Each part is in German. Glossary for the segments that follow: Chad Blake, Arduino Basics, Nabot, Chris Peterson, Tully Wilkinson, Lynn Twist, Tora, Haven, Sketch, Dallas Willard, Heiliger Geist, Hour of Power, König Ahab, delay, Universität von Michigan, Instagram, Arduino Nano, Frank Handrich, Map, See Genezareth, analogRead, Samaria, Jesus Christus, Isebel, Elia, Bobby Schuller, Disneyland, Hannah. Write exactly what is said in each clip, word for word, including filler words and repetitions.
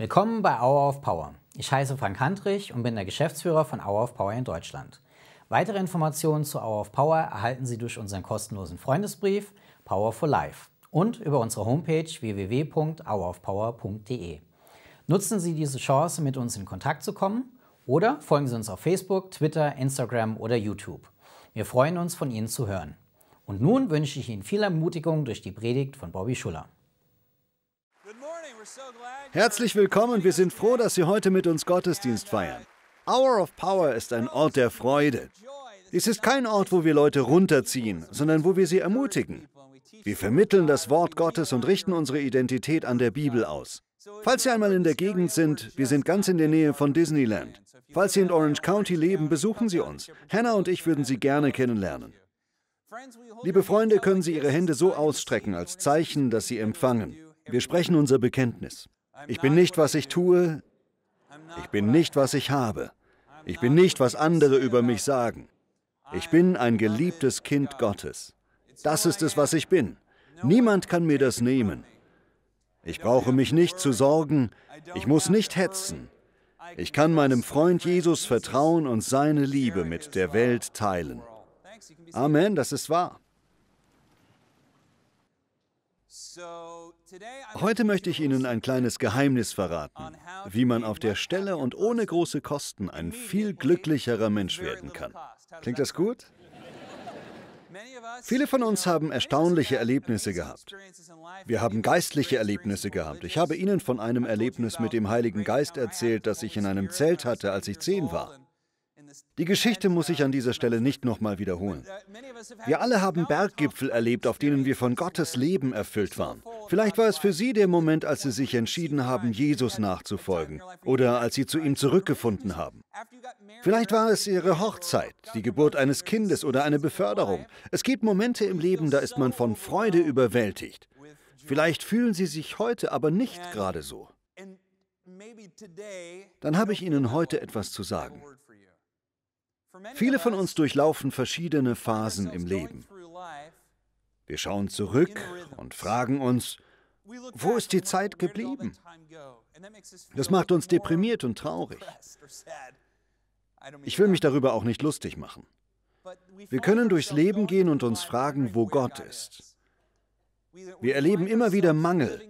Willkommen bei Hour of Power. Ich heiße Frank Handrich und bin der Geschäftsführer von Hour of Power in Deutschland. Weitere Informationen zu Hour of Power erhalten Sie durch unseren kostenlosen Freundesbrief Power for Life und über unsere Homepage w w w punkt hour of power punkt d e. Nutzen Sie diese Chance, mit uns in Kontakt zu kommen, oder folgen Sie uns auf Facebook, Twitter, Instagram oder YouTube. Wir freuen uns, von Ihnen zu hören. Und nun wünsche ich Ihnen viel Ermutigung durch die Predigt von Bobby Schuller. Herzlich willkommen, wir sind froh, dass Sie heute mit uns Gottesdienst feiern. Hour of Power ist ein Ort der Freude. Dies ist kein Ort, wo wir Leute runterziehen, sondern wo wir sie ermutigen. Wir vermitteln das Wort Gottes und richten unsere Identität an der Bibel aus. Falls Sie einmal in der Gegend sind, wir sind ganz in der Nähe von Disneyland. Falls Sie in Orange County leben, besuchen Sie uns. Hannah und ich würden Sie gerne kennenlernen. Liebe Freunde, können Sie Ihre Hände so ausstrecken als Zeichen, dass Sie empfangen. Wir sprechen unser Bekenntnis. Ich bin nicht, was ich tue. Ich bin nicht, was ich habe. Ich bin nicht, was andere über mich sagen. Ich bin ein geliebtes Kind Gottes. Das ist es, was ich bin. Niemand kann mir das nehmen. Ich brauche mich nicht zu sorgen. Ich muss nicht hetzen. Ich kann meinem Freund Jesus vertrauen und seine Liebe mit der Welt teilen. Amen, das ist wahr. Heute möchte ich Ihnen ein kleines Geheimnis verraten, wie man auf der Stelle und ohne große Kosten ein viel glücklicherer Mensch werden kann. Klingt das gut? Viele von uns haben erstaunliche Erlebnisse gehabt. Wir haben geistliche Erlebnisse gehabt. Ich habe Ihnen von einem Erlebnis mit dem Heiligen Geist erzählt, das ich in einem Zelt hatte, als ich zehn war. Die Geschichte muss ich an dieser Stelle nicht nochmal wiederholen. Wir alle haben Berggipfel erlebt, auf denen wir von Gottes Leben erfüllt waren. Vielleicht war es für Sie der Moment, als Sie sich entschieden haben, Jesus nachzufolgen, oder als Sie zu ihm zurückgefunden haben. Vielleicht war es Ihre Hochzeit, die Geburt eines Kindes oder eine Beförderung. Es gibt Momente im Leben, da ist man von Freude überwältigt. Vielleicht fühlen Sie sich heute aber nicht gerade so. Dann habe ich Ihnen heute etwas zu sagen. Viele von uns durchlaufen verschiedene Phasen im Leben. Wir schauen zurück und fragen uns, wo ist die Zeit geblieben? Das macht uns deprimiert und traurig. Ich will mich darüber auch nicht lustig machen. Wir können durchs Leben gehen und uns fragen, wo Gott ist. Wir erleben immer wieder Mangel.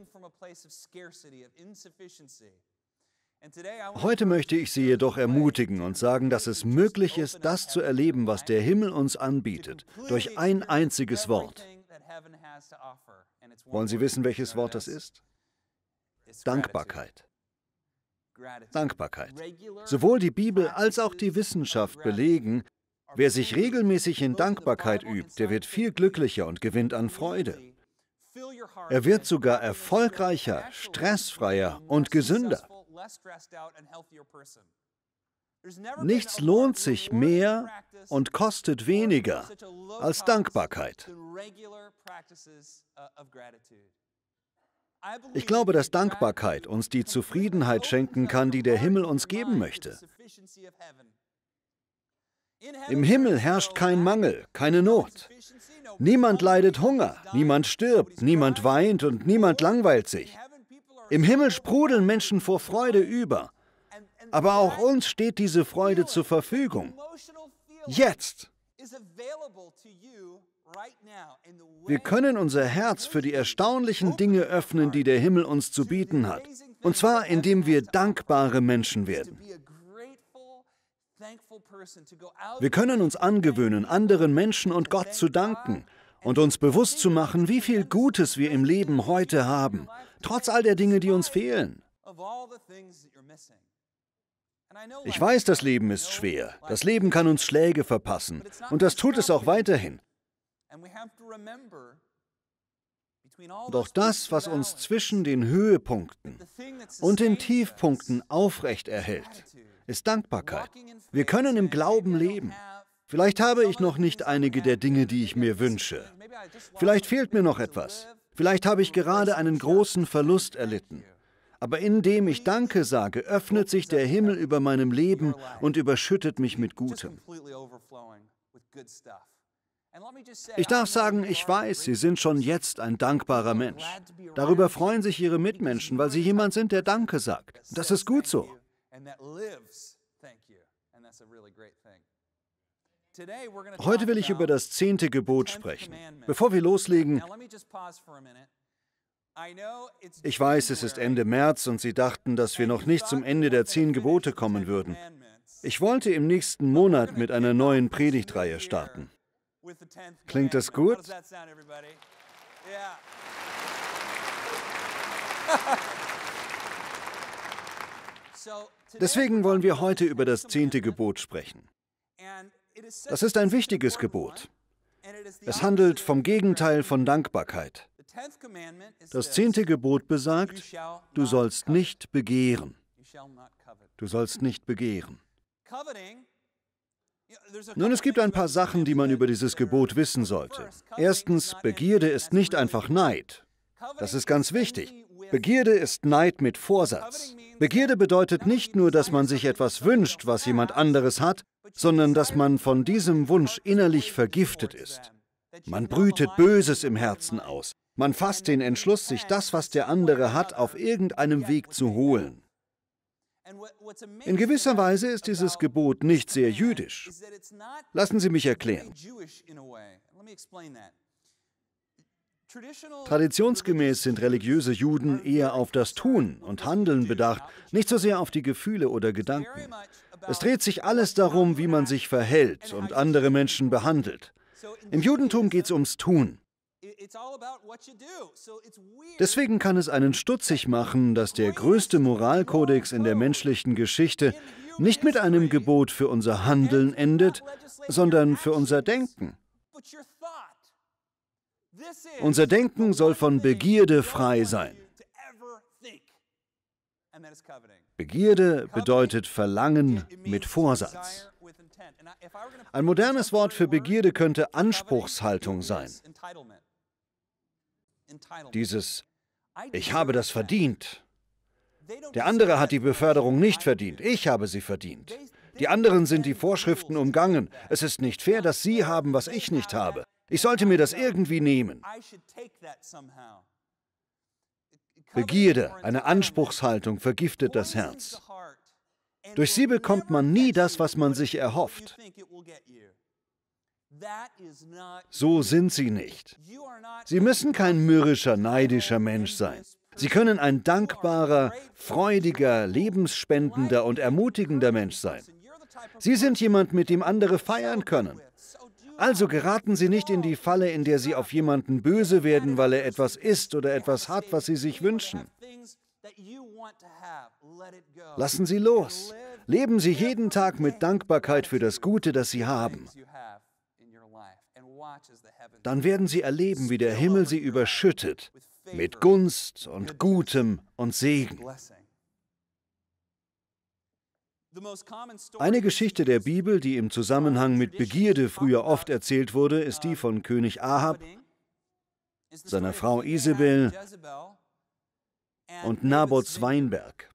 Heute möchte ich Sie jedoch ermutigen und sagen, dass es möglich ist, das zu erleben, was der Himmel uns anbietet, durch ein einziges Wort. Wollen Sie wissen, welches Wort das ist? Dankbarkeit. Dankbarkeit. Sowohl die Bibel als auch die Wissenschaft belegen, wer sich regelmäßig in Dankbarkeit übt, der wird viel glücklicher und gewinnt an Freude. Er wird sogar erfolgreicher, stressfreier und gesünder. Nichts lohnt sich mehr und kostet weniger als Dankbarkeit. Ich glaube, dass Dankbarkeit uns die Zufriedenheit schenken kann, die der Himmel uns geben möchte. Im Himmel herrscht kein Mangel, keine Not. Niemand leidet Hunger, niemand stirbt, niemand weint und niemand langweilt sich. Im Himmel sprudeln Menschen vor Freude über, aber auch uns steht diese Freude zur Verfügung. Jetzt! Wir können unser Herz für die erstaunlichen Dinge öffnen, die der Himmel uns zu bieten hat. Und zwar, indem wir dankbare Menschen werden. Wir können uns angewöhnen, anderen Menschen und Gott zu danken und uns bewusst zu machen, wie viel Gutes wir im Leben heute haben, trotz all der Dinge, die uns fehlen. Ich weiß, das Leben ist schwer. Das Leben kann uns Schläge verpassen. Und das tut es auch weiterhin. Doch das, was uns zwischen den Höhepunkten und den Tiefpunkten aufrecht erhält, ist Dankbarkeit. Wir können im Glauben leben. Vielleicht habe ich noch nicht einige der Dinge, die ich mir wünsche. Vielleicht fehlt mir noch etwas. Vielleicht habe ich gerade einen großen Verlust erlitten. Aber indem ich Danke sage, öffnet sich der Himmel über meinem Leben und überschüttet mich mit Gutem. Ich darf sagen, ich weiß, Sie sind schon jetzt ein dankbarer Mensch. Darüber freuen sich Ihre Mitmenschen, weil Sie jemand sind, der Danke sagt. Das ist gut so. Heute will ich über das zehnte Gebot sprechen. Bevor wir loslegen, ich weiß, es ist Ende März und Sie dachten, dass wir noch nicht zum Ende der zehn Gebote kommen würden. Ich wollte im nächsten Monat mit einer neuen Predigtreihe starten. Klingt das gut? Deswegen wollen wir heute über das zehnte Gebot sprechen. Das ist ein wichtiges Gebot. Es handelt vom Gegenteil von Dankbarkeit. Das zehnte Gebot besagt, du sollst nicht begehren. Du sollst nicht begehren. Nun, es gibt ein paar Sachen, die man über dieses Gebot wissen sollte. Erstens, Begierde ist nicht einfach Neid. Das ist ganz wichtig. Begierde ist Neid mit Vorsatz. Begierde bedeutet nicht nur, dass man sich etwas wünscht, was jemand anderes hat, sondern dass man von diesem Wunsch innerlich vergiftet ist. Man brütet Böses im Herzen aus. Man fasst den Entschluss, sich das, was der andere hat, auf irgendeinem Weg zu holen. In gewisser Weise ist dieses Gebot nicht sehr jüdisch. Lassen Sie mich erklären. Traditionsgemäß sind religiöse Juden eher auf das Tun und Handeln bedacht, nicht so sehr auf die Gefühle oder Gedanken. Es dreht sich alles darum, wie man sich verhält und andere Menschen behandelt. Im Judentum geht es ums Tun. Deswegen kann es einen stutzig machen, dass der größte Moralkodex in der menschlichen Geschichte nicht mit einem Gebot für unser Handeln endet, sondern für unser Denken. Unser Denken soll von Begierde frei sein. Begierde bedeutet Verlangen mit Vorsatz. Ein modernes Wort für Begierde könnte Anspruchshaltung sein. Dieses „Ich habe das verdient“. Der andere hat die Beförderung nicht verdient, ich habe sie verdient. Die anderen sind die Vorschriften umgangen. Es ist nicht fair, dass sie haben, was ich nicht habe. Ich sollte mir das irgendwie nehmen. Begierde, eine Anspruchshaltung, vergiftet das Herz. Durch sie bekommt man nie das, was man sich erhofft. So sind sie nicht. Sie müssen kein mürrischer, neidischer Mensch sein. Sie können ein dankbarer, freudiger, lebensspendender und ermutigender Mensch sein. Sie sind jemand, mit dem andere feiern können. Also geraten Sie nicht in die Falle, in der Sie auf jemanden böse werden, weil er etwas isst oder etwas hat, was Sie sich wünschen. Lassen Sie los. Leben Sie jeden Tag mit Dankbarkeit für das Gute, das Sie haben. Dann werden Sie erleben, wie der Himmel Sie überschüttet mit Gunst und Gutem und Segen. Eine Geschichte der Bibel, die im Zusammenhang mit Begierde früher oft erzählt wurde, ist die von König Ahab, seiner Frau Isebel und Nabots Weinberg.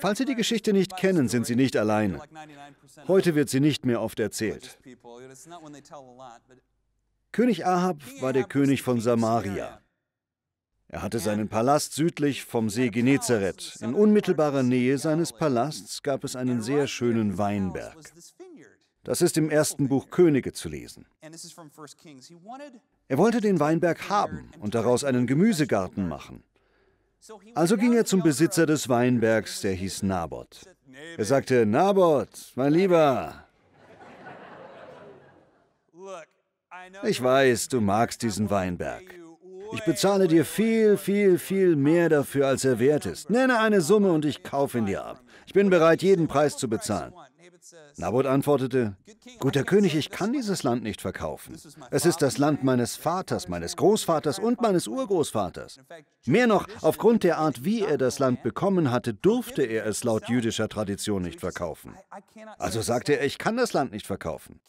Falls Sie die Geschichte nicht kennen, sind Sie nicht alleine. Heute wird sie nicht mehr oft erzählt. König Ahab war der König von Samaria. Er hatte seinen Palast südlich vom See Genezareth. In unmittelbarer Nähe seines Palasts gab es einen sehr schönen Weinberg. Das ist im ersten Buch Könige zu lesen. Er wollte den Weinberg haben und daraus einen Gemüsegarten machen. Also ging er zum Besitzer des Weinbergs, der hieß Nabot. Er sagte, Nabot, mein Lieber, ich weiß, du magst diesen Weinberg. Ich bezahle dir viel, viel, viel mehr dafür, als er wert ist. Nenne eine Summe und ich kaufe ihn dir ab. Ich bin bereit, jeden Preis zu bezahlen. Nabot antwortete, guter König, ich kann dieses Land nicht verkaufen. Es ist das Land meines Vaters, meines Großvaters und meines Urgroßvaters. Mehr noch, aufgrund der Art, wie er das Land bekommen hatte, durfte er es laut jüdischer Tradition nicht verkaufen. Also sagte er, ich kann das Land nicht verkaufen.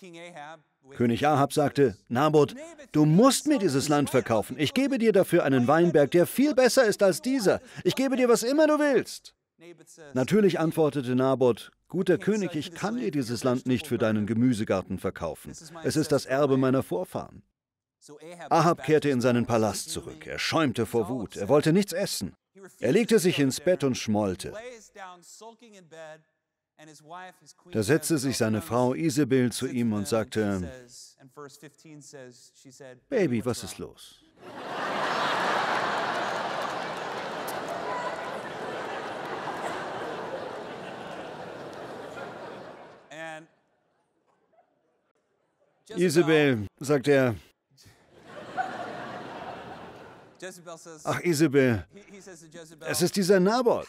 König Ahab sagte, Nabot, du musst mir dieses Land verkaufen. Ich gebe dir dafür einen Weinberg, der viel besser ist als dieser. Ich gebe dir, was immer du willst. Natürlich antwortete Nabot, guter König, ich kann dir dieses Land nicht für deinen Gemüsegarten verkaufen. Es ist das Erbe meiner Vorfahren. Ahab kehrte in seinen Palast zurück. Er schäumte vor Wut. Er wollte nichts essen. Er legte sich ins Bett und schmollte. Da setzte sich seine Frau Isebel zu ihm und sagte, Baby, was ist los? Isebel, sagt er, ach Isebel, es ist dieser Nabot.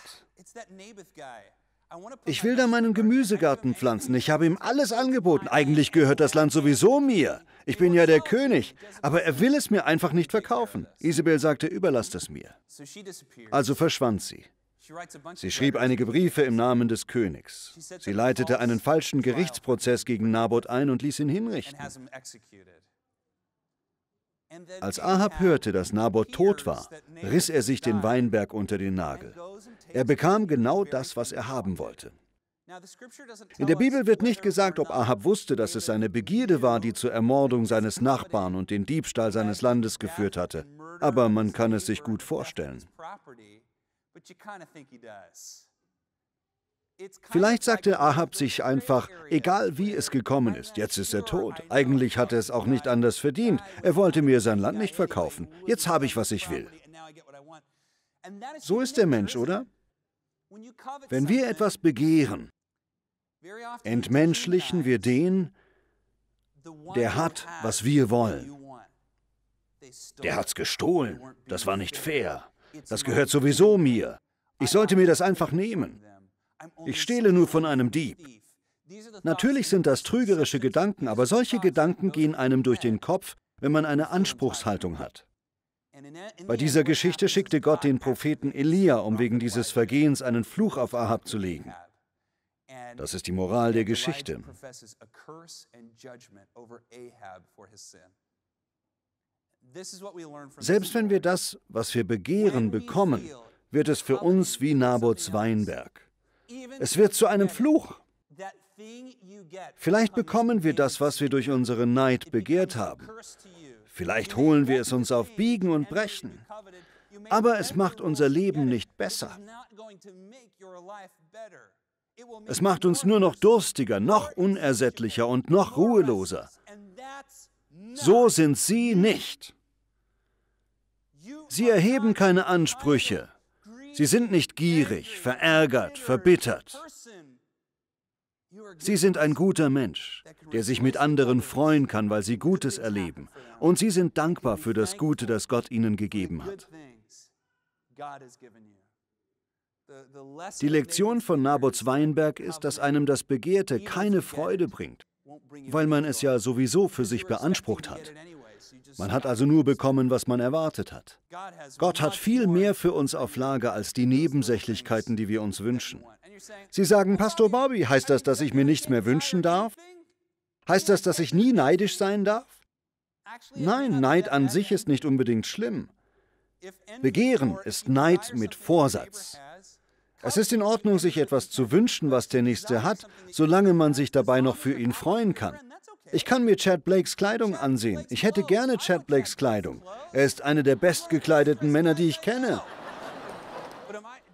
Ich will da meinen Gemüsegarten pflanzen. Ich habe ihm alles angeboten. Eigentlich gehört das Land sowieso mir. Ich bin ja der König. Aber er will es mir einfach nicht verkaufen. Isebel sagte, überlass das mir. Also verschwand sie. Sie schrieb einige Briefe im Namen des Königs. Sie leitete einen falschen Gerichtsprozess gegen Nabot ein und ließ ihn hinrichten. Als Ahab hörte, dass Nabot tot war, riss er sich den Weinberg unter den Nagel. Er bekam genau das, was er haben wollte. In der Bibel wird nicht gesagt, ob Ahab wusste, dass es seine Begierde war, die zur Ermordung seines Nachbarn und den Diebstahl seines Landes geführt hatte. Aber man kann es sich gut vorstellen. Vielleicht sagte Ahab sich einfach, egal wie es gekommen ist, jetzt ist er tot. Eigentlich hat er es auch nicht anders verdient. Er wollte mir sein Land nicht verkaufen. Jetzt habe ich, was ich will. So ist der Mensch, oder? Wenn wir etwas begehren, entmenschlichen wir den, der hat, was wir wollen. Der hat's gestohlen. Das war nicht fair. Das gehört sowieso mir. Ich sollte mir das einfach nehmen. Ich stehle nur von einem Dieb. Natürlich sind das trügerische Gedanken, aber solche Gedanken gehen einem durch den Kopf, wenn man eine Anspruchshaltung hat. Bei dieser Geschichte schickte Gott den Propheten Elia, um wegen dieses Vergehens einen Fluch auf Ahab zu legen. Das ist die Moral der Geschichte. Selbst wenn wir das, was wir begehren, bekommen, wird es für uns wie Nabots Weinberg. Es wird zu einem Fluch. Vielleicht bekommen wir das, was wir durch unseren Neid begehrt haben. Vielleicht holen wir es uns auf Biegen und Brechen. Aber es macht unser Leben nicht besser. Es macht uns nur noch durstiger, noch unersättlicher und noch ruheloser. So sind sie nicht. Sie erheben keine Ansprüche. Sie sind nicht gierig, verärgert, verbittert. Sie sind ein guter Mensch, der sich mit anderen freuen kann, weil sie Gutes erleben. Und sie sind dankbar für das Gute, das Gott ihnen gegeben hat. Die Lektion von Nabots Weinberg ist, dass einem das Begehrte keine Freude bringt, weil man es ja sowieso für sich beansprucht hat. Man hat also nur bekommen, was man erwartet hat. Gott hat viel mehr für uns auf Lager als die Nebensächlichkeiten, die wir uns wünschen. Sie sagen, Pastor Bobby, heißt das, dass ich mir nichts mehr wünschen darf? Heißt das, dass ich nie neidisch sein darf? Nein, Neid an sich ist nicht unbedingt schlimm. Begehren ist Neid mit Vorsatz. Es ist in Ordnung, sich etwas zu wünschen, was der Nächste hat, solange man sich dabei noch für ihn freuen kann. Ich kann mir Chad Blakes Kleidung ansehen. Ich hätte gerne Chad Blakes Kleidung. Er ist einer der bestgekleideten Männer, die ich kenne.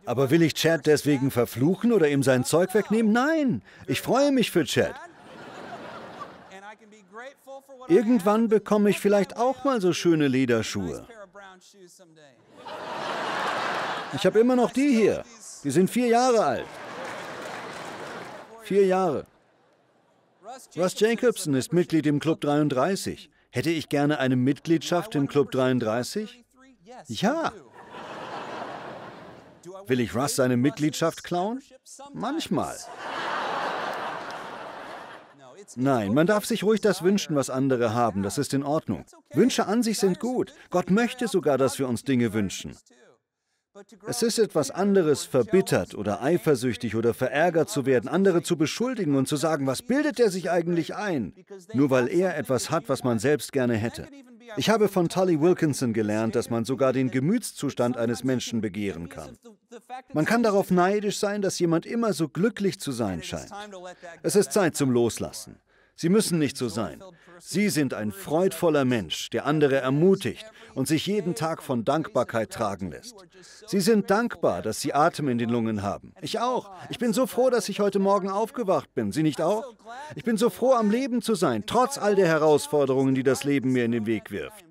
Aber will ich Chad deswegen verfluchen oder ihm sein Zeug wegnehmen? Nein, ich freue mich für Chad. Irgendwann bekomme ich vielleicht auch mal so schöne Lederschuhe. Ich habe immer noch die hier. Die sind vier Jahre alt. Vier Jahre. Russ Jacobson ist Mitglied im Club dreiunddreißig. Hätte ich gerne eine Mitgliedschaft im Club dreiunddreißig? Ja. Will ich Russ seine Mitgliedschaft klauen? Manchmal. Nein, man darf sich ruhig das wünschen, was andere haben. Das ist in Ordnung. Wünsche an sich sind gut. Gott möchte sogar, dass wir uns Dinge wünschen. Es ist etwas anderes, verbittert oder eifersüchtig oder verärgert zu werden, andere zu beschuldigen und zu sagen, was bildet er sich eigentlich ein, nur weil er etwas hat, was man selbst gerne hätte. Ich habe von Tully Wilkinson gelernt, dass man sogar den Gemütszustand eines Menschen begehren kann. Man kann darauf neidisch sein, dass jemand immer so glücklich zu sein scheint. Es ist Zeit zum Loslassen. Sie müssen nicht so sein. Sie sind ein freudvoller Mensch, der andere ermutigt und sich jeden Tag von Dankbarkeit tragen lässt. Sie sind dankbar, dass Sie Atem in den Lungen haben. Ich auch. Ich bin so froh, dass ich heute Morgen aufgewacht bin. Sie nicht auch? Ich bin so froh, am Leben zu sein, trotz all der Herausforderungen, die das Leben mir in den Weg wirft.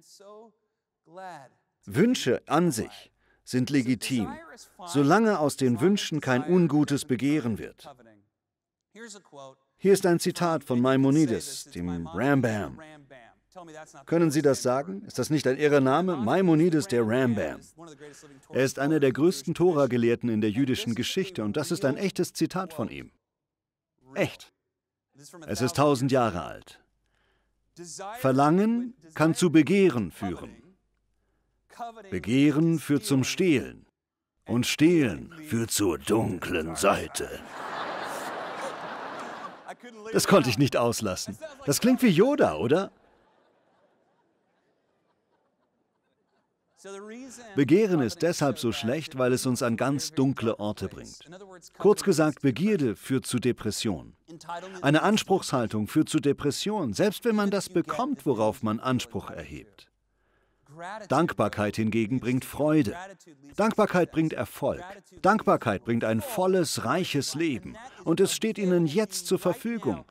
Wünsche an sich sind legitim, solange aus den Wünschen kein ungutes Begehren wird. Hier ist ein Zitat von Maimonides, dem Rambam. Können Sie das sagen? Ist das nicht ein irrer Name? Maimonides, der Rambam. Er ist einer der größten Tora-Gelehrten in der jüdischen Geschichte und das ist ein echtes Zitat von ihm. Echt. Es ist tausend Jahre alt. Verlangen kann zu Begehren führen. Begehren führt zum Stehlen. Und Stehlen führt zur dunklen Seite. Das konnte ich nicht auslassen. Das klingt wie Yoda, oder? Begehren ist deshalb so schlecht, weil es uns an ganz dunkle Orte bringt. Kurz gesagt, Begierde führt zu Depression. Eine Anspruchshaltung führt zu Depression, selbst wenn man das bekommt, worauf man Anspruch erhebt. Dankbarkeit hingegen bringt Freude. Dankbarkeit bringt Erfolg. Dankbarkeit bringt ein volles, reiches Leben. Und es steht Ihnen jetzt zur Verfügung.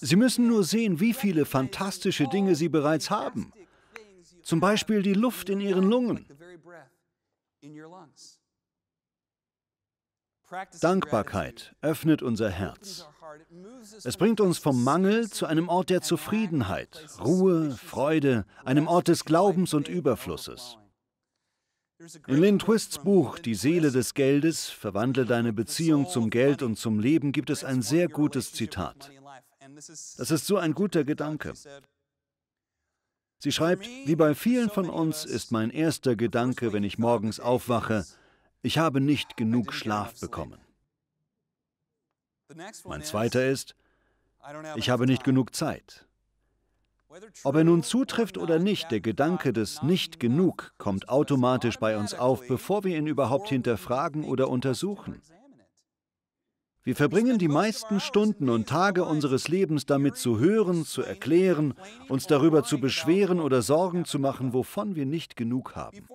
Sie müssen nur sehen, wie viele fantastische Dinge Sie bereits haben. Zum Beispiel die Luft in Ihren Lungen. Dankbarkeit öffnet unser Herz. Es bringt uns vom Mangel zu einem Ort der Zufriedenheit, Ruhe, Freude, einem Ort des Glaubens und Überflusses. In Lynn Twists Buch »Die Seele des Geldes« »Verwandle deine Beziehung zum Geld und zum Leben« gibt es ein sehr gutes Zitat. Das ist so ein guter Gedanke. Sie schreibt, wie bei vielen von uns ist mein erster Gedanke, wenn ich morgens aufwache, ich habe nicht genug Schlaf bekommen. Mein zweiter ist, ich habe nicht genug Zeit. Ob er nun zutrifft oder nicht, der Gedanke des Nicht-Genug kommt automatisch bei uns auf, bevor wir ihn überhaupt hinterfragen oder untersuchen. Wir verbringen die meisten Stunden und Tage unseres Lebens damit zu hören, zu erklären, uns darüber zu beschweren oder Sorgen zu machen, wovon wir nicht genug haben.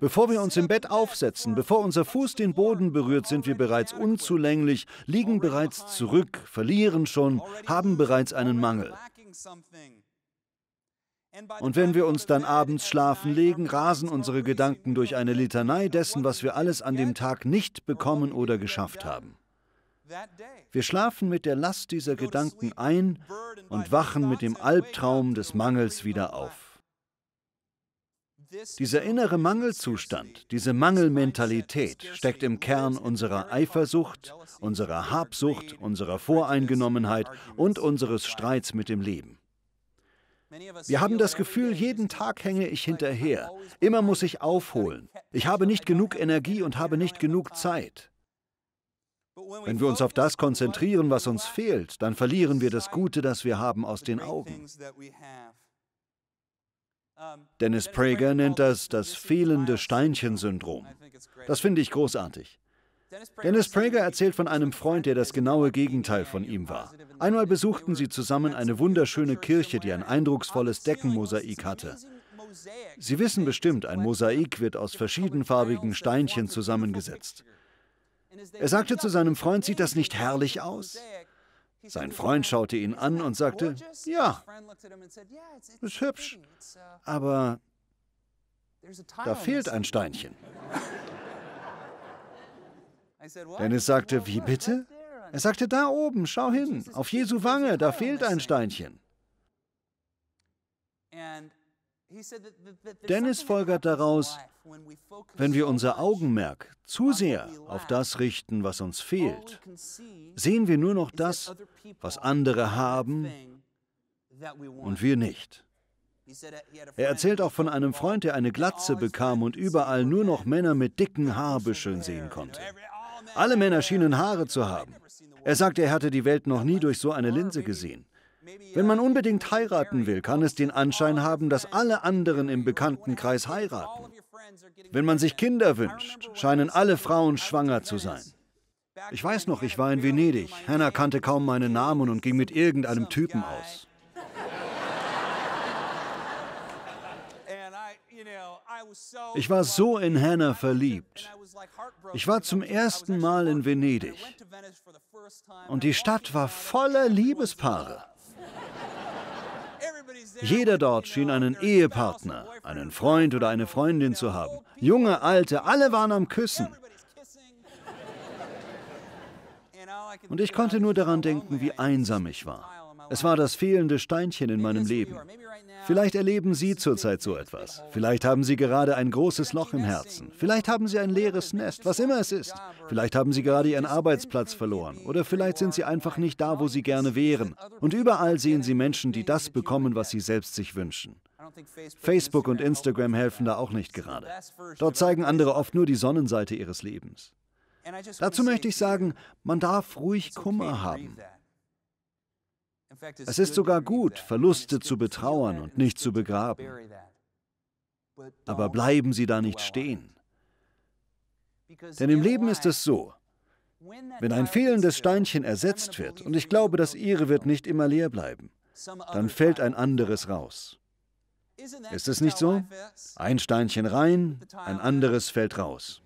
Bevor wir uns im Bett aufsetzen, bevor unser Fuß den Boden berührt, sind wir bereits unzulänglich, liegen bereits zurück, verlieren schon, haben bereits einen Mangel. Und wenn wir uns dann abends schlafen legen, rasen unsere Gedanken durch eine Litanei dessen, was wir alles an dem Tag nicht bekommen oder geschafft haben. Wir schlafen mit der Last dieser Gedanken ein und wachen mit dem Albtraum des Mangels wieder auf. Dieser innere Mangelzustand, diese Mangelmentalität steckt im Kern unserer Eifersucht, unserer Habsucht, unserer Voreingenommenheit und unseres Streits mit dem Leben. Wir haben das Gefühl, jeden Tag hänge ich hinterher, immer muss ich aufholen, ich habe nicht genug Energie und habe nicht genug Zeit. Wenn wir uns auf das konzentrieren, was uns fehlt, dann verlieren wir das Gute, das wir haben, aus den Augen. Dennis Prager nennt das das fehlende Steinchen-Syndrom. Das finde ich großartig. Dennis Prager erzählt von einem Freund, der das genaue Gegenteil von ihm war. Einmal besuchten sie zusammen eine wunderschöne Kirche, die ein eindrucksvolles Deckenmosaik hatte. Sie wissen bestimmt, ein Mosaik wird aus verschiedenfarbigen Steinchen zusammengesetzt. Er sagte zu seinem Freund, sieht das nicht herrlich aus? Sein Freund schaute ihn an und sagte, ja, ist hübsch, aber da fehlt ein Steinchen. Dennis sagte, wie bitte? Er sagte, da oben, schau hin, auf Jesu Wange, da fehlt ein Steinchen. Dennis folgert daraus, wenn wir unser Augenmerk zu sehr auf das richten, was uns fehlt, sehen wir nur noch das, was andere haben und wir nicht. Er erzählt auch von einem Freund, der eine Glatze bekam und überall nur noch Männer mit dicken Haarbüscheln sehen konnte. Alle Männer schienen Haare zu haben. Er sagte, er hatte die Welt noch nie durch so eine Linse gesehen. Wenn man unbedingt heiraten will, kann es den Anschein haben, dass alle anderen im Bekanntenkreis heiraten. Wenn man sich Kinder wünscht, scheinen alle Frauen schwanger zu sein. Ich weiß noch, ich war in Venedig. Hannah kannte kaum meinen Namen und ging mit irgendeinem Typen aus. Ich war so in Hannah verliebt. Ich war zum ersten Mal in Venedig. Und die Stadt war voller Liebespaare. Jeder dort schien einen Ehepartner, einen Freund oder eine Freundin zu haben. Junge, Alte, alle waren am Küssen. Und ich konnte nur daran denken, wie einsam ich war. Es war das fehlende Steinchen in meinem Leben. Vielleicht erleben Sie zurzeit so etwas. Vielleicht haben Sie gerade ein großes Loch im Herzen. Vielleicht haben Sie ein leeres Nest, was immer es ist. Vielleicht haben Sie gerade Ihren Arbeitsplatz verloren. Oder vielleicht sind Sie einfach nicht da, wo Sie gerne wären. Und überall sehen Sie Menschen, die das bekommen, was sie selbst sich wünschen. Facebook und Instagram helfen da auch nicht gerade. Dort zeigen andere oft nur die Sonnenseite ihres Lebens. Dazu möchte ich sagen, man darf ruhig Kummer haben. Es ist sogar gut, Verluste zu betrauern und nicht zu begraben. Aber bleiben Sie da nicht stehen. Denn im Leben ist es so, wenn ein fehlendes Steinchen ersetzt wird, und ich glaube, das Ihre wird nicht immer leer bleiben, dann fällt ein anderes raus. Ist es nicht so? Ein Steinchen rein, ein anderes fällt raus.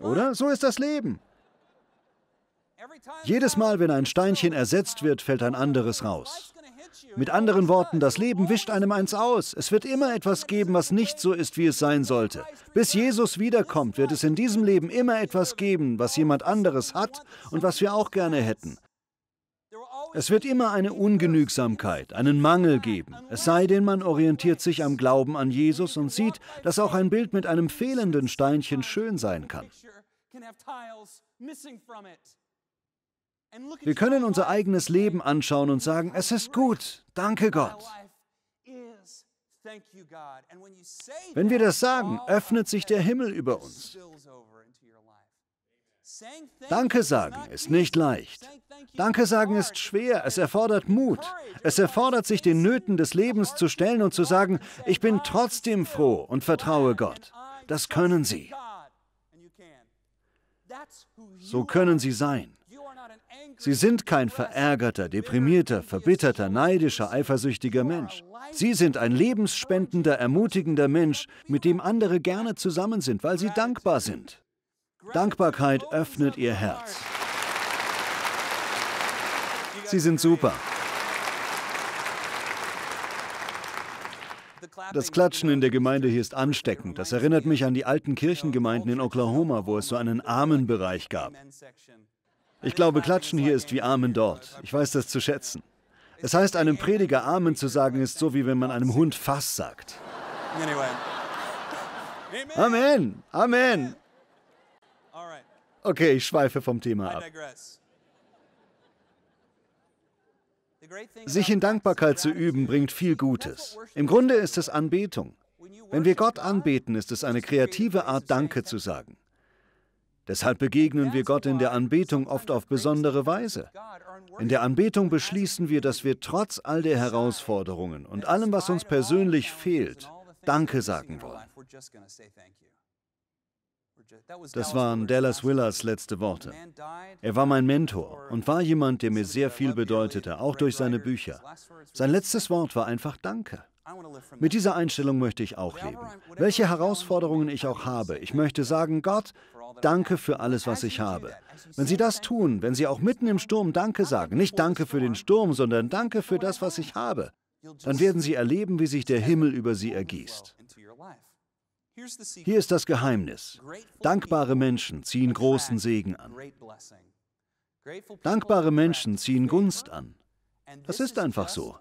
Oder? So ist das Leben. Jedes Mal, wenn ein Steinchen ersetzt wird, fällt ein anderes raus. Mit anderen Worten, das Leben wischt einem eins aus. Es wird immer etwas geben, was nicht so ist, wie es sein sollte. Bis Jesus wiederkommt, wird es in diesem Leben immer etwas geben, was jemand anderes hat und was wir auch gerne hätten. Es wird immer eine Ungenügsamkeit, einen Mangel geben. Es sei denn, man orientiert sich am Glauben an Jesus und sieht, dass auch ein Bild mit einem fehlenden Steinchen schön sein kann. Wir können unser eigenes Leben anschauen und sagen, es ist gut, danke Gott. Wenn wir das sagen, öffnet sich der Himmel über uns. Danke sagen ist nicht leicht. Danke sagen ist schwer, es erfordert Mut. Es erfordert, sich den Nöten des Lebens zu stellen und zu sagen, ich bin trotzdem froh und vertraue Gott. Das können Sie. So können Sie sein. Sie sind kein verärgerter, deprimierter, verbitterter, neidischer, eifersüchtiger Mensch. Sie sind ein lebensspendender, ermutigender Mensch, mit dem andere gerne zusammen sind, weil sie dankbar sind. Dankbarkeit öffnet ihr Herz. Sie sind super. Das Klatschen in der Gemeinde hier ist ansteckend. Das erinnert mich an die alten Kirchengemeinden in Oklahoma, wo es so einen Armenbereich gab. Ich glaube, Klatschen hier ist wie Amen dort. Ich weiß das zu schätzen. Es heißt, einem Prediger Amen zu sagen, ist so, wie wenn man einem Hund Fass sagt. Amen! Amen! Okay, ich schweife vom Thema ab. Sich in Dankbarkeit zu üben, bringt viel Gutes. Im Grunde ist es Anbetung. Wenn wir Gott anbeten, ist es eine kreative Art, Danke zu sagen. Deshalb begegnen wir Gott in der Anbetung oft auf besondere Weise. In der Anbetung beschließen wir, dass wir trotz all der Herausforderungen und allem, was uns persönlich fehlt, Danke sagen wollen. Das waren Dallas Willards letzte Worte. Er war mein Mentor und war jemand, der mir sehr viel bedeutete, auch durch seine Bücher. Sein letztes Wort war einfach Danke. Mit dieser Einstellung möchte ich auch leben. Welche Herausforderungen ich auch habe, ich möchte sagen, Gott, danke für alles, was ich habe. Wenn Sie das tun, wenn Sie auch mitten im Sturm Danke sagen, nicht Danke für den Sturm, sondern Danke für das, was ich habe, dann werden Sie erleben, wie sich der Himmel über Sie ergießt. Hier ist das Geheimnis. Dankbare Menschen ziehen großen Segen an. Dankbare Menschen ziehen Gunst an. Das ist einfach so.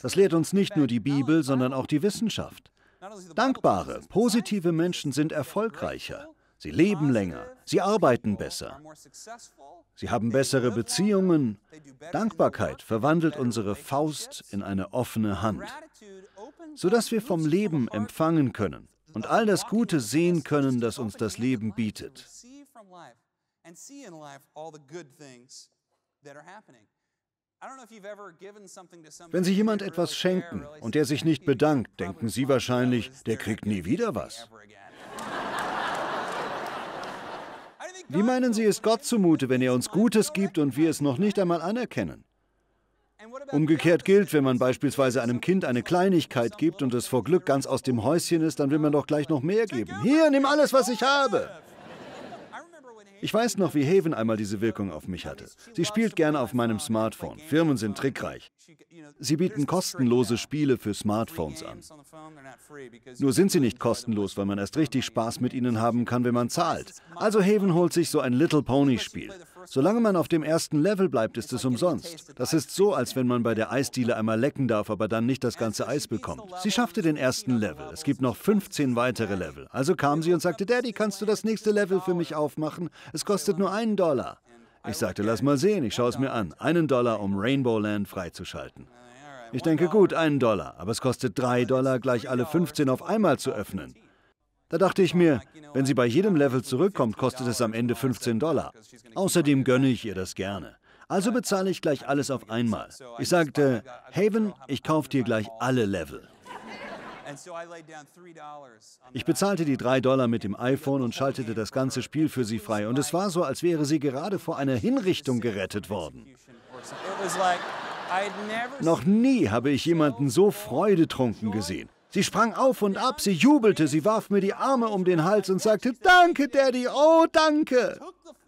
Das lehrt uns nicht nur die Bibel, sondern auch die Wissenschaft. Dankbare, positive Menschen sind erfolgreicher. Sie leben länger, sie arbeiten besser, sie haben bessere Beziehungen. Dankbarkeit verwandelt unsere Faust in eine offene Hand, sodass wir vom Leben empfangen können und all das Gute sehen können, das uns das Leben bietet. Wenn Sie jemand etwas schenken und der sich nicht bedankt, denken Sie wahrscheinlich, der kriegt nie wieder was. Wie meinen Sie, ist Gott zumute, wenn er uns Gutes gibt und wir es noch nicht einmal anerkennen? Umgekehrt gilt, wenn man beispielsweise einem Kind eine Kleinigkeit gibt und es vor Glück ganz aus dem Häuschen ist, dann will man doch gleich noch mehr geben. Hier, nimm alles, was ich habe! Ich weiß noch, wie Haven einmal diese Wirkung auf mich hatte. Sie spielt gerne auf meinem Smartphone. Firmen sind trickreich. Sie bieten kostenlose Spiele für Smartphones an. Nur sind sie nicht kostenlos, weil man erst richtig Spaß mit ihnen haben kann, wenn man zahlt. Also Haven holt sich so ein Little Pony-Spiel. Solange man auf dem ersten Level bleibt, ist es umsonst. Das ist so, als wenn man bei der Eisdiele einmal lecken darf, aber dann nicht das ganze Eis bekommt. Sie schaffte den ersten Level. Es gibt noch fünfzehn weitere Level. Also kam sie und sagte, Daddy, kannst du das nächste Level für mich aufmachen? Es kostet nur einen Dollar. Ich sagte, lass mal sehen, ich schaue es mir an. Einen Dollar, um Rainbow Land freizuschalten. Ich denke, gut, einen Dollar, aber es kostet drei Dollar, gleich alle fünfzehn auf einmal zu öffnen. Da dachte ich mir, wenn sie bei jedem Level zurückkommt, kostet es am Ende fünfzehn Dollar. Außerdem gönne ich ihr das gerne. Also bezahle ich gleich alles auf einmal. Ich sagte, Haven, ich kaufe dir gleich alle Level. Ich bezahlte die drei Dollar mit dem iPhone und schaltete das ganze Spiel für sie frei. Und es war so, als wäre sie gerade vor einer Hinrichtung gerettet worden. Noch nie habe ich jemanden so freudetrunken gesehen. Sie sprang auf und ab, sie jubelte, sie warf mir die Arme um den Hals und sagte, danke, Daddy, oh, danke.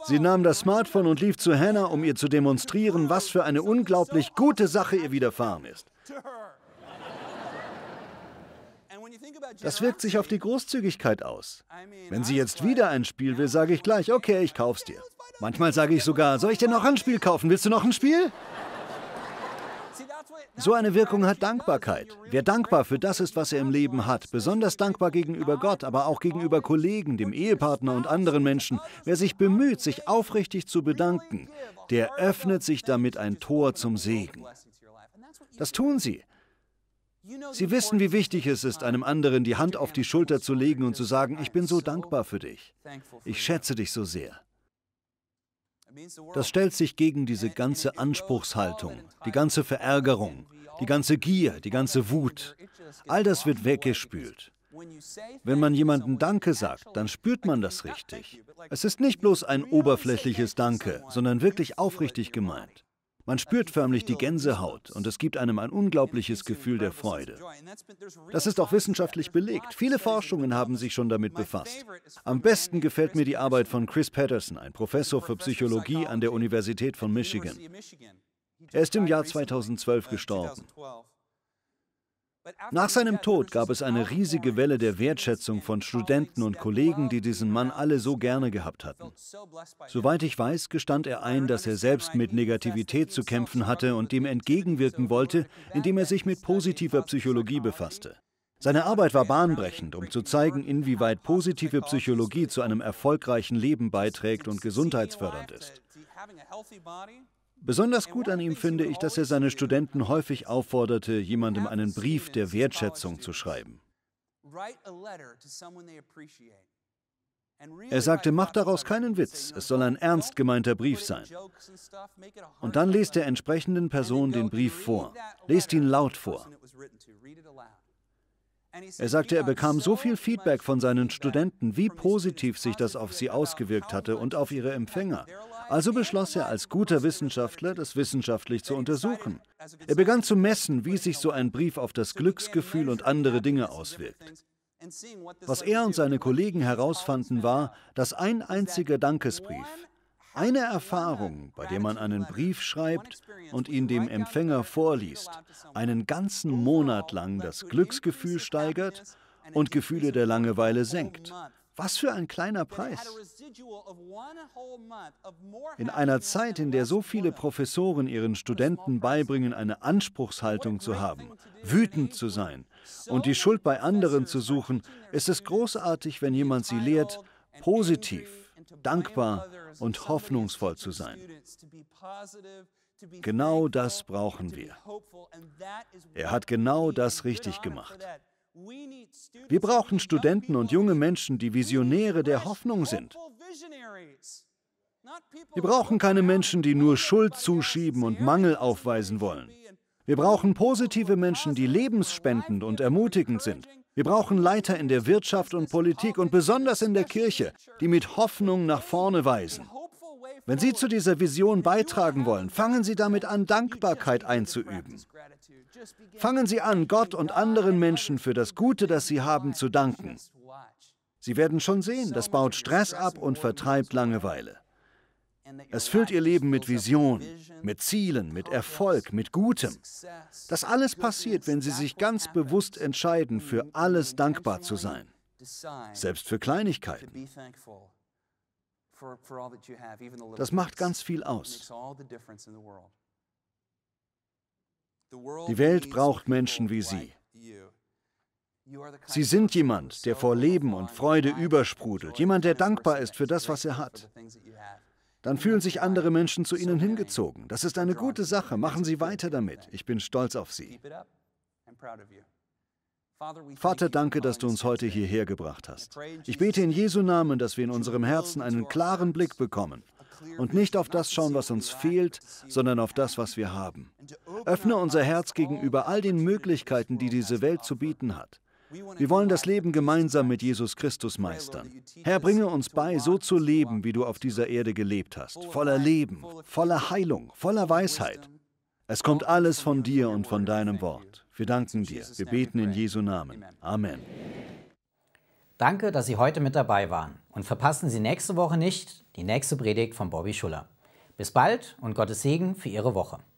Sie nahm das Smartphone und lief zu Hannah, um ihr zu demonstrieren, was für eine unglaublich gute Sache ihr widerfahren ist. Das wirkt sich auf die Großzügigkeit aus. Wenn sie jetzt wieder ein Spiel will, sage ich gleich, okay, ich kauf's dir. Manchmal sage ich sogar, soll ich dir noch ein Spiel kaufen? Willst du noch ein Spiel? So eine Wirkung hat Dankbarkeit. Wer dankbar für das ist, was er im Leben hat, besonders dankbar gegenüber Gott, aber auch gegenüber Kollegen, dem Ehepartner und anderen Menschen, wer sich bemüht, sich aufrichtig zu bedanken, der öffnet sich damit ein Tor zum Segen. Das tun sie. Sie wissen, wie wichtig es ist, einem anderen die Hand auf die Schulter zu legen und zu sagen, ich bin so dankbar für dich. Ich schätze dich so sehr. Das stellt sich gegen diese ganze Anspruchshaltung, die ganze Verärgerung, die ganze Gier, die ganze Wut. All das wird weggespült. Wenn man jemandem Danke sagt, dann spürt man das richtig. Es ist nicht bloß ein oberflächliches Danke, sondern wirklich aufrichtig gemeint. Man spürt förmlich die Gänsehaut und es gibt einem ein unglaubliches Gefühl der Freude. Das ist auch wissenschaftlich belegt. Viele Forschungen haben sich schon damit befasst. Am besten gefällt mir die Arbeit von Chris Peterson, ein Professor für Psychologie an der Universität von Michigan. Er ist im Jahr zweitausendzwölf gestorben. Nach seinem Tod gab es eine riesige Welle der Wertschätzung von Studenten und Kollegen, die diesen Mann alle so gerne gehabt hatten. Soweit ich weiß, gestand er ein, dass er selbst mit Negativität zu kämpfen hatte und dem entgegenwirken wollte, indem er sich mit positiver Psychologie befasste. Seine Arbeit war bahnbrechend, um zu zeigen, inwieweit positive Psychologie zu einem erfolgreichen Leben beiträgt und gesundheitsfördernd ist. Besonders gut an ihm finde ich, dass er seine Studenten häufig aufforderte, jemandem einen Brief der Wertschätzung zu schreiben. Er sagte, mach daraus keinen Witz, es soll ein ernst gemeinter Brief sein. Und dann lest der entsprechenden Person den Brief vor, lest ihn laut vor. Er sagte, er bekam so viel Feedback von seinen Studenten, wie positiv sich das auf sie ausgewirkt hatte und auf ihre Empfänger. Also beschloss er als guter Wissenschaftler, das wissenschaftlich zu untersuchen. Er begann zu messen, wie sich so ein Brief auf das Glücksgefühl und andere Dinge auswirkt. Was er und seine Kollegen herausfanden, war, dass ein einziger Dankesbrief, eine Erfahrung, bei der man einen Brief schreibt und ihn dem Empfänger vorliest, einen ganzen Monat lang das Glücksgefühl steigert und Gefühle der Langeweile senkt. Was für ein kleiner Preis! In einer Zeit, in der so viele Professoren ihren Studenten beibringen, eine Anspruchshaltung zu haben, wütend zu sein und die Schuld bei anderen zu suchen, ist es großartig, wenn jemand sie lehrt, positiv, dankbar und hoffnungsvoll zu sein. Genau das brauchen wir. Er hat genau das richtig gemacht. Wir brauchen Studenten und junge Menschen, die Visionäre der Hoffnung sind. Wir brauchen keine Menschen, die nur Schuld zuschieben und Mangel aufweisen wollen. Wir brauchen positive Menschen, die lebensspendend und ermutigend sind. Wir brauchen Leiter in der Wirtschaft und Politik und besonders in der Kirche, die mit Hoffnung nach vorne weisen. Wenn Sie zu dieser Vision beitragen wollen, fangen Sie damit an, Dankbarkeit einzuüben. Fangen Sie an, Gott und anderen Menschen für das Gute, das Sie haben, zu danken. Sie werden schon sehen, das baut Stress ab und vertreibt Langeweile. Es füllt ihr Leben mit Vision, mit Zielen, mit Erfolg, mit Gutem. Das alles passiert, wenn sie sich ganz bewusst entscheiden, für alles dankbar zu sein. Selbst für Kleinigkeiten. Das macht ganz viel aus. Die Welt braucht Menschen wie Sie. Sie sind jemand, der vor Leben und Freude übersprudelt, jemand, der dankbar ist für das, was er hat. Dann fühlen sich andere Menschen zu Ihnen hingezogen. Das ist eine gute Sache. Machen Sie weiter damit. Ich bin stolz auf Sie. Vater, danke, dass du uns heute hierher gebracht hast. Ich bete in Jesu Namen, dass wir in unserem Herzen einen klaren Blick bekommen und nicht auf das schauen, was uns fehlt, sondern auf das, was wir haben. Öffne unser Herz gegenüber all den Möglichkeiten, die diese Welt zu bieten hat. Wir wollen das Leben gemeinsam mit Jesus Christus meistern. Herr, bringe uns bei, so zu leben, wie du auf dieser Erde gelebt hast. Voller Leben, voller Heilung, voller Weisheit. Es kommt alles von dir und von deinem Wort. Wir danken dir. Wir beten in Jesu Namen. Amen. Danke, dass Sie heute mit dabei waren. Und verpassen Sie nächste Woche nicht die nächste Predigt von Bobby Schuller. Bis bald und Gottes Segen für Ihre Woche.